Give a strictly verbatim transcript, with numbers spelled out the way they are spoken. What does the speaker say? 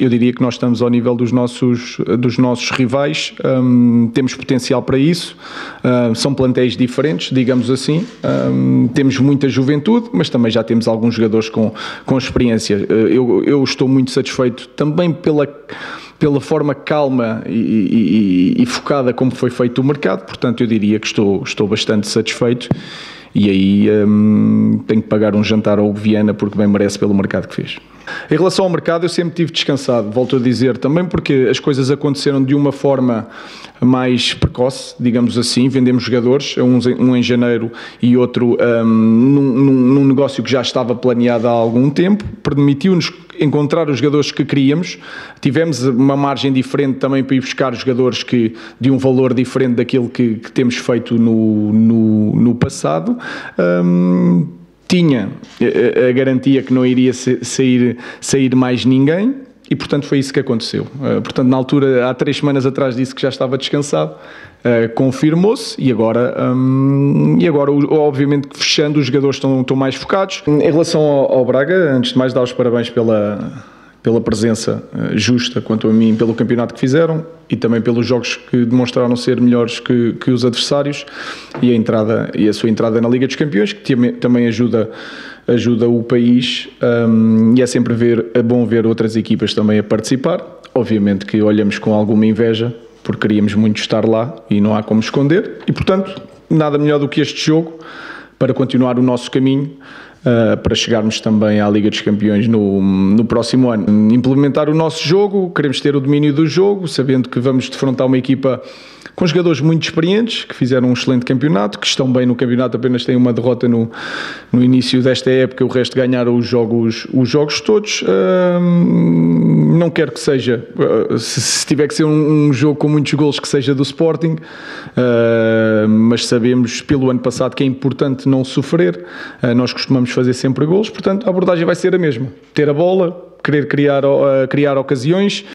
eu diria que nós estamos ao nível dos nossos, dos nossos rivais, um, temos potencial para isso, um, são plantéis diferentes, digamos assim, um, temos muita juventude, mas também já temos alguns jogadores com, com experiência. Eu, eu estou muito satisfeito também pela... pela forma calma e, e, e focada como foi feito o mercado, portanto eu diria que estou, estou bastante satisfeito, e aí hum, tenho que pagar um jantar ao Viana porque bem merece pelo mercado que fez. Em relação ao mercado, eu sempre tive descansado, volto a dizer, também porque as coisas aconteceram de uma forma mais precoce, digamos assim. Vendemos jogadores, um em janeiro e outro um, num, num negócio que já estava planeado há algum tempo, permitiu-nos encontrar os jogadores que queríamos, tivemos uma margem diferente também para ir buscar jogadores que, de um valor diferente daquilo que, que temos feito no, no, no passado. Um, tinha a garantia que não iria sair, sair mais ninguém e, portanto, foi isso que aconteceu. Portanto, na altura, há três semanas atrás disse que já estava descansado, confirmou-se e agora, hum, e agora, obviamente, fechando, os jogadores estão, estão mais focados. Em relação ao, ao Braga, antes de mais dar os parabéns pela, pela presença justa, quanto a mim, pelo campeonato que fizeram e também pelos jogos que demonstraram ser melhores que, que os adversários, e a, entrada, e a sua entrada na Liga dos Campeões, que também ajuda, ajuda o país, um, e é sempre ver, é bom ver outras equipas também a participar. Obviamente que olhamos com alguma inveja, porque queríamos muito estar lá e não há como esconder, e portanto nada melhor do que este jogo para continuar o nosso caminho, Uh, para chegarmos também à Liga dos Campeões no, no próximo ano. Implementar o nosso jogo, queremos ter o domínio do jogo, sabendo que vamos defrontar uma equipa com jogadores muito experientes, que fizeram um excelente campeonato, que estão bem no campeonato, apenas têm uma derrota no, no início desta época, o resto ganharam os jogos, os jogos todos. Uh, não quero que seja, uh, se, se tiver que ser um, um jogo com muitos golos, que seja do Sporting, uh, mas sabemos pelo ano passado que é importante não sofrer, uh, nós costumamos fazer sempre golos, portanto a abordagem vai ser a mesma, ter a bola, querer criar, criar ocasiões,